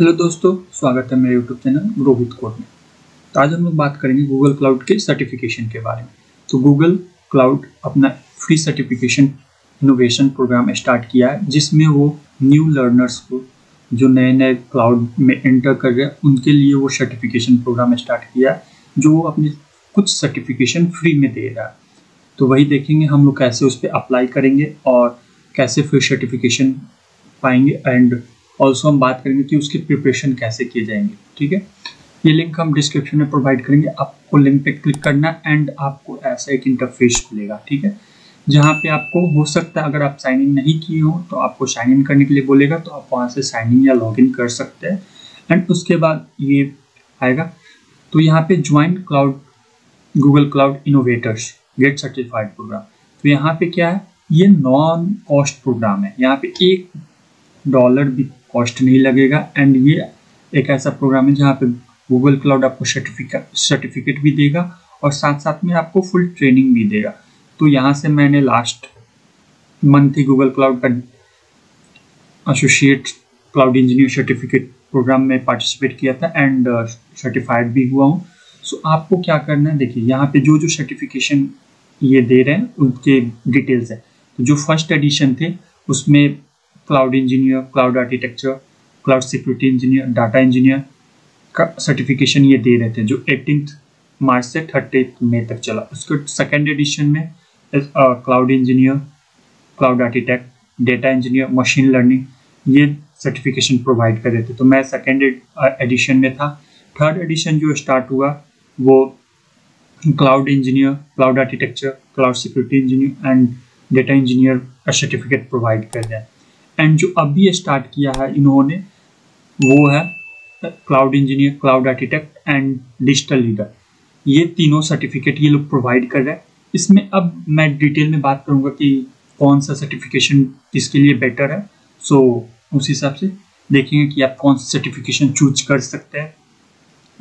Hello दोस्तों, स्वागत है मेरे YouTube चैनल ग्रोविट कोड में। तो आज हम लोग बात करेंगे गूगल क्लाउड के सर्टिफिकेशन के बारे में। तो गूगल क्लाउड अपना free certification innovation program start किया है, जिसमें वो न्यू लर्नर्स को जो नए नए क्लाउड में एंटर कर रहे हैं उनके लिए वो सर्टिफिकेशन प्रोग्राम स्टार्ट किया है, जो वो अपने कुछ सर्टिफिकेशन फ्री में दे रहा है। तो वही देखेंगे हम लोग कैसे उस पर अप्लाई करेंगे और कैसे फ्री सर्टिफिकेशन पाएंगे, एंड ऑल्सो हम बात करेंगे कि उसके प्रिपरेशन कैसे किए जाएंगे। ठीक है, ये लिंक हम डिस्क्रिप्शन में प्रोवाइड करेंगे, आपको लिंक पे क्लिक करना एंड आपको ऐसा एक इंटरफेस खुलेगा। ठीक है, जहाँ पे आपको हो सकता है अगर आप साइन इन नहीं किए हो तो आपको साइन इन करने के लिए बोलेगा, तो आप वहाँ से साइन इन या लॉग इन कर सकते हैं। एंड उसके बाद ये आएगा, तो यहाँ पे join cloud Google cloud innovators get certified program. तो यहाँ पे क्या है, ये नॉन कॉस्ट प्रोग्राम है, यहाँ पे $1 भी कॉस्ट नहीं लगेगा। एंड ये एक ऐसा प्रोग्राम है जहाँ पे गूगल क्लाउड आपको सर्टिफिकेट भी देगा और साथ साथ में आपको फुल ट्रेनिंग भी देगा। तो यहाँ से मैंने लास्ट मंथ ही गूगल क्लाउड का associate cloud engineer certificate program में पार्टिसिपेट किया था एंड सर्टिफाइड भी हुआ हूँ। सो आपको क्या करना है, देखिए यहाँ पे जो जो सर्टिफिकेशन ये दे रहे हैं उनके डिटेल्स है। तो जो फर्स्ट एडिशन थे उसमें cloud engineer, cloud architecture, cloud security engineer, data engineer का सर्टिफिकेशन ये दे रहे थे, जो 18 मार्च से 30 मई तक चला। उसके सेकेंड एडिशन में cloud engineer, cloud architect, data engineer, machine learning ये सर्टिफिकेशन प्रोवाइड कर रहे थे। तो मैं सेकेंड एडिशन में था। थर्ड एडिशन जो स्टार्ट हुआ वो cloud engineer, cloud architecture, cloud security engineer and data engineer का सर्टिफिकेट प्रोवाइड कर रहे हैं। एंड जो अभी स्टार्ट किया है इन्होंने वो है cloud engineer, cloud architect and digital leader. ये तीनों सर्टिफिकेट ये लोग प्रोवाइड कर रहे हैं। इसमें अब मैं डिटेल में बात करूँगा कि कौन सा सर्टिफिकेशन किसके लिए बेटर है। सो उस हिसाब से देखेंगे कि आप कौन सा सर्टिफिकेशन चूज कर सकते हैं।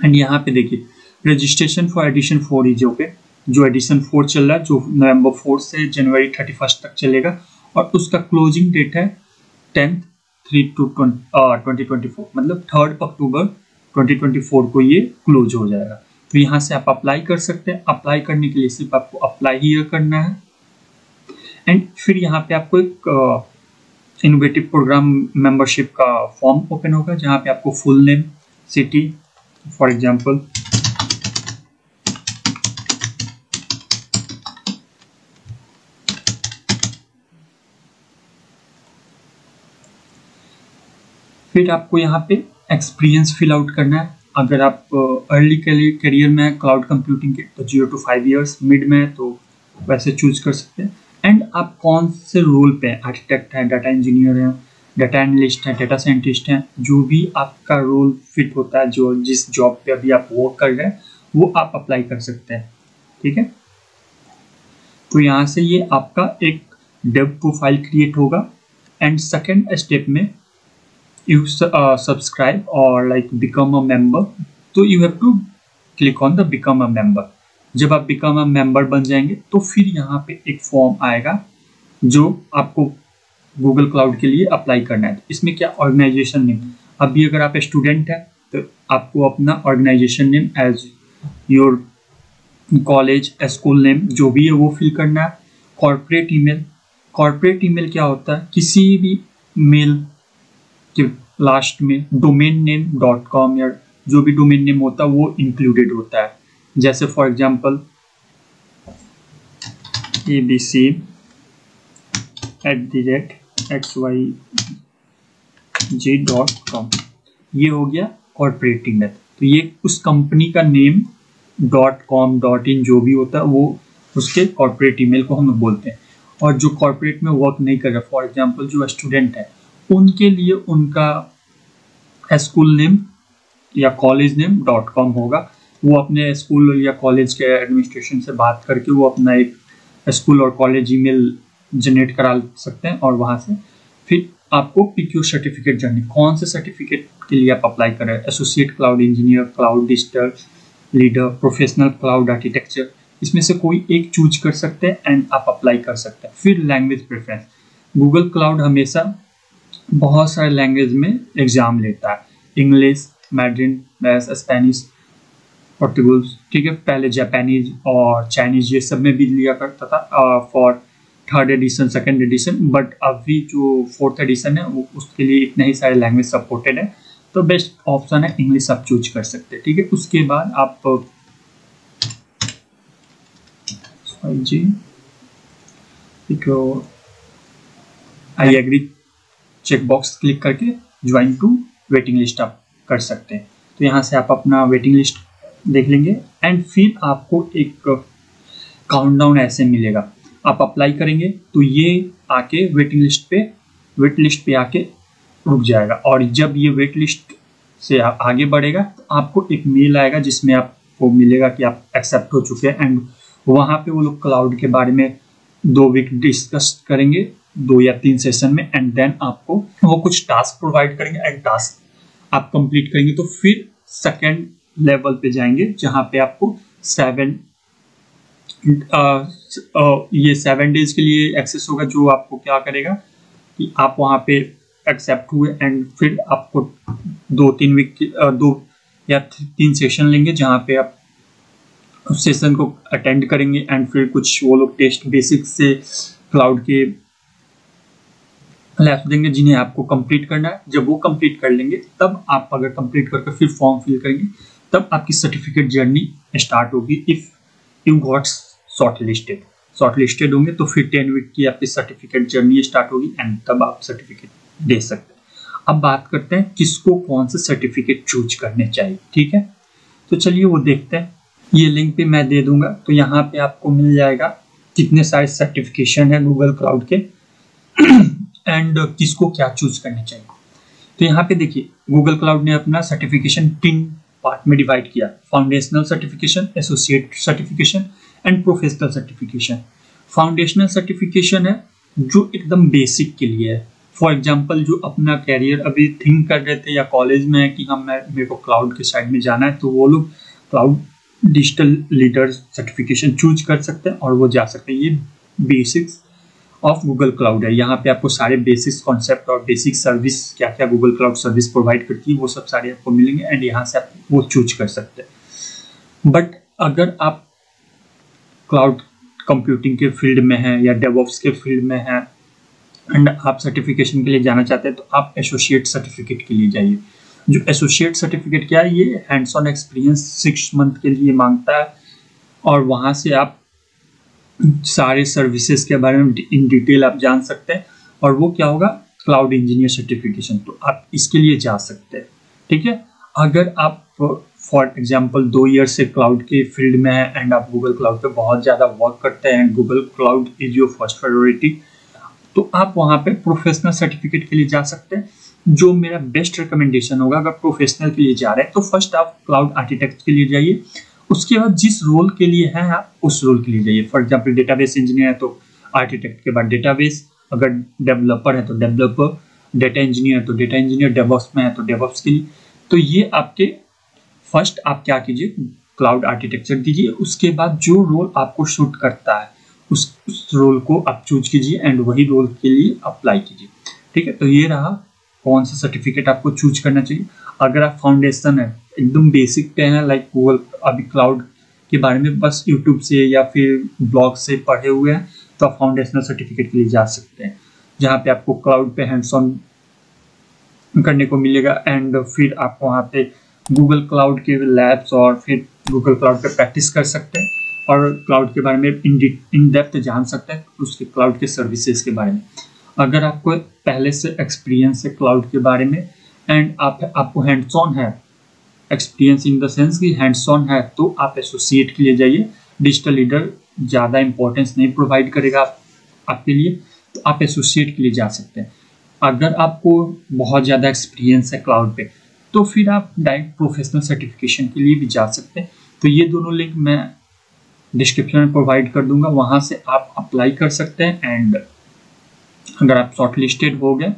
एंड यहाँ पे देखिए registration for edition 4 is okay, जो एडिशन 4 चल रहा है जो नवंबर 4 से जनवरी 31 तक चलेगा और उसका क्लोजिंग डेट है 10/3/2024, मतलब 3 अक्टूबर 2024 को ये क्लोज हो जाएगा। तो यहाँ से आप अप्लाई कर सकते हैं। अप्लाई करने के लिए सिर्फ आपको अप्लाई ही करना है। एंड फिर यहाँ पे आपको एक इनोवेटिव प्रोग्राम मेंबरशिप का फॉर्म ओपन होगा, जहाँ पे आपको full name, city, for example फिर आपको यहाँ पे एक्सपीरियंस फिल आउट करना है। अगर आप अर्ली करियर में है क्लाउड कंप्यूटिंग के तो 0 से 5 इयर्स, मिड में है तो वैसे चूज कर सकते हैं। एंड आप कौन से रोल पे हैं, आर्किटेक्ट हैं, डाटा इंजीनियर हैं, डाटा एनालिस्ट हैं, डाटा साइंटिस्ट हैं, जो भी आपका रोल फिट होता है, जो जिस जॉब पे अभी आप वर्क कर रहे हैं वो आप अप्लाई कर सकते हैं। ठीक है, तो यहाँ से ये आपका एक डेव प्रोफाइल क्रिएट होगा। एंड सेकेंड स्टेप में you subscribe or like become a member, तो you have to click on the become a member। जब आप become a member बन जाएंगे तो फिर यहाँ पे एक फॉर्म आएगा जो आपको Google Cloud के लिए अप्लाई करना है। इसमें क्या, ऑर्गेनाइजेशन नेम, अभी अगर आप स्टूडेंट हैं तो आपको अपना organisation name as your college, school name जो भी है वो फिल करना है। कॉर्पोरेट ईमेल, कॉर्पोरेट ईमेल क्या होता है, किसी भी मेल कि लास्ट में डोमेन नेम .com या जो भी डोमेन नेम होता है वो इंक्लूडेड होता है। जैसे फॉर एग्जांपल abc@xyz.com, ये हो गया कॉर्पोरेट ईमेल। तो ये उस कंपनी का नेम .com, .in जो भी होता है वो उसके कॉर्पोरेट ईमेल को हम बोलते हैं। और जो कॉर्पोरेट में वर्क नहीं कर रहा, फॉर एग्जांपल जो स्टूडेंट है उनके लिए उनका स्कूल नेम या कॉलेज नेम .com होगा। वो अपने स्कूल या कॉलेज के एडमिनिस्ट्रेशन से बात करके वो अपना एक स्कूल और कॉलेज ईमेल जनरेट करा सकते हैं और वहाँ से फिर आपको PQ सर्टिफिकेट जाननी, कौन से सर्टिफिकेट के लिए आप अप्लाई कर रहे हैं। Associate cloud engineer, cloud digital leader, professional cloud architecture, इसमें से कोई एक चूज कर सकते हैं एंड आप अप्लाई कर सकते हैं। फिर लैंग्वेज प्रेफरेंस, गूगल क्लाउड हमेशा बहुत सारे लैंग्वेज में एग्ज़ाम लेता है इंग्लिश, मैड्रिन, स्पेनिश, पुर्तगाली, ठीक है। पहले जापानीज और चाइनीज ये सब में भी लिया करता था for third edition, second edition, but अभी जो फोर्थ एडिशन है वो उसके लिए इतने ही सारे लैंग्वेज सपोर्टेड है, तो बेस्ट ऑप्शन है इंग्लिश, आप चूज कर सकते हैं, ठीक है। उसके बाद आप आई एग्री चेकबॉक्स क्लिक करके ज्वाइन टू वेटिंग लिस्ट आप कर सकते हैं। तो यहाँ से आप अपना वेटिंग लिस्ट देख लेंगे एंड फिर आपको एक काउंटडाउन ऐसे मिलेगा, आप अप्लाई करेंगे तो ये आके वेट लिस्ट पे आके रुक जाएगा। और जब ये वेट लिस्ट से आप आगे बढ़ेगा तो आपको एक मेल आएगा जिसमें आपको मिलेगा कि आप एक्सेप्ट हो चुके हैं, एंड वहाँ पे वो लोग क्लाउड के बारे में 2 वीक डिस्कस करेंगे 2 या 3 सेशन में, एंड देन आपको वो कुछ टास्क प्रोवाइड करेंगे एंड टास्क आप कंप्लीट करेंगे तो फिर सेकेंड लेवल पे जाएंगे जहाँ पे आपको 7 डेज के लिए एक्सेस होगा, जो आपको क्या करेगा कि आप वहाँ पे एक्सेप्ट हुए एंड फिर आपको 2-3 वीक 2 या 3 सेशन लेंगे जहाँ पे आप उस सेशन को अटेंड करेंगे एंड फिर कुछ वो लोग टेस्ट बेसिक से क्लाउड के लैब्स देंगे जिन्हें आपको कंप्लीट करना है। जब वो कंप्लीट कर लेंगे तब आप अगर कंप्लीट करके फिर फॉर्म फिल करेंगे तब आपकी सर्टिफिकेट जर्नी स्टार्ट होगी। If you gots shortlisted होंगे तो फिर 10 वीक की आपकी सर्टिफिकेट जर्नी स्टार्ट होगी एंड तब आप सर्टिफिकेट दे सकते हैं। अब बात करते हैं किसको कौन से सर्टिफिकेट चूज करने चाहिए, ठीक है। तो चलिए वो देखते हैं, ये लिंक पे मैं दे दूंगा। तो यहाँ पे आपको मिल जाएगा कितने सारे सर्टिफिकेशन है गूगल क्लाउड के एंड किसको क्या चूज करने चाहिए। तो यहाँ पे देखिए गूगल क्लाउड ने अपना सर्टिफिकेशन 3 पार्ट में डिवाइड किया, foundational certification, associate certification and professional certification. Foundational certification है जो एकदम बेसिक के लिए है, फॉर एग्जांपल जो अपना कैरियर अभी थिंक कर रहे थे या कॉलेज में है कि हम मेरे को क्लाउड के साइड में जाना है, तो वो लोग cloud digital leader certification choose कर सकते हैं और वो जा सकते हैं। ये बेसिक्स ऑफ गूगल क्लाउड है, यहाँ पे आपको सारे बेसिक्स कॉन्सेप्ट और बेसिक सर्विस क्या क्या गूगल क्लाउड सर्विस प्रोवाइड करती है वो सब सारे आपको मिलेंगे एंड यहाँ से आप वो चूज कर सकते हैं। बट अगर आप क्लाउड कंप्यूटिंग के फील्ड में है या डेवऑप्स के फील्ड में है एंड आप सर्टिफिकेशन के लिए जाना चाहते हैं तो आप एसोसिएट सर्टिफिकेट के लिए जाइए। जो एसोसिएट सर्टिफिकेट क्या है, ये हैंड्स ऑन एक्सपीरियंस 6 मंथ के लिए मांगता है और वहाँ से आप सारे सर्विसेज के बारे में इन डिटेल आप जान सकते हैं। और वो क्या होगा, क्लाउड इंजीनियर सर्टिफिकेशन, तो आप इसके लिए जा सकते हैं, ठीक है। अगर आप फॉर एग्जाम्पल 2 ईयर से क्लाउड के फील्ड में है एंड आप गूगल क्लाउड पे बहुत ज़्यादा वर्क करते हैं and Google cloud is your first priority, तो आप वहाँ पे प्रोफेशनल सर्टिफिकेट के लिए जा सकते हैं। जो मेरा बेस्ट रिकमेंडेशन होगा अगर प्रोफेशनल के लिए जा रहे हैं तो फर्स्ट आप क्लाउड आर्किटेक्ट के लिए जाइए, उसके बाद जिस रोल के लिए है आप उस रोल के लिए जाइए। फॉर एग्जाम्पल डेटाबेस इंजीनियर है तो आर्किटेक्ट के बाद डेटाबेस, अगर डेवलपर है तो डेवलपर, डेटा इंजीनियर है तो डेटा इंजीनियर, डेवऑप्स में है तो डेवऑप्स के लिए। तो ये आपके फर्स्ट आप क्या कीजिए, क्लाउड आर्किटेक्चर दीजिए, उसके बाद जो रोल आपको शूट करता है उस रोल को आप चूज कीजिए एंड वही रोल के लिए अप्लाई कीजिए, ठीक है। तो ये रहा कौन सा सर्टिफिकेट आपको चूज करना चाहिए। अगर आप फाउंडेशन है एकदम बेसिक पे हैं लाइक गूगल अभी क्लाउड के बारे में बस यूट्यूब से या फिर ब्लॉग से पढ़े हुए हैं तो आप फाउंडेशनल सर्टिफिकेट के लिए जा सकते हैं, जहाँ पे आपको क्लाउड पे हैंड्स ऑन करने को मिलेगा एंड फिर आप वहाँ पे गूगल क्लाउड के लैब्स और फिर गूगल क्लाउड पे प्रैक्टिस कर सकते हैं और क्लाउड के बारे में इन डेप्थ जान सकते हैं, उसके क्लाउड के सर्विसेज के बारे में। अगर आपको पहले से एक्सपीरियंस है क्लाउड के बारे में एंड आपको हैंड्स ऑन है एक्सपीरियंस इन द सेंस कि हैंड्स ऑन है, तो आप एसोसिएट के लिए जाइए। डिजिटल लीडर ज़्यादा इंपॉर्टेंस नहीं प्रोवाइड करेगा आपके लिए, तो आप एसोसिएट के लिए जा सकते हैं। अगर आपको बहुत ज़्यादा एक्सपीरियंस है क्लाउड पे तो फिर आप डायरेक्ट प्रोफेशनल सर्टिफिकेशन के लिए भी जा सकते हैं। तो ये दोनों लिंक मैं डिस्क्रिप्शन में प्रोवाइड कर दूंगा, वहाँ से आप अप्लाई कर सकते हैं एंड अगर आप शॉर्ट लिस्टेड हो गए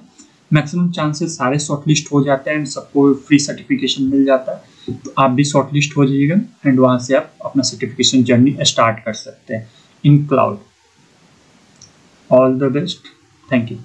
मैक्सिमम चांसेस सारे शॉर्ट लिस्ट हो जाते हैं एंड सबको फ्री सर्टिफिकेशन मिल जाता है, तो आप भी शॉर्ट लिस्ट हो जाइएगा एंड वहाँ से आप अपना सर्टिफिकेशन जर्नी स्टार्ट कर सकते हैं in cloud. All the best, thank you.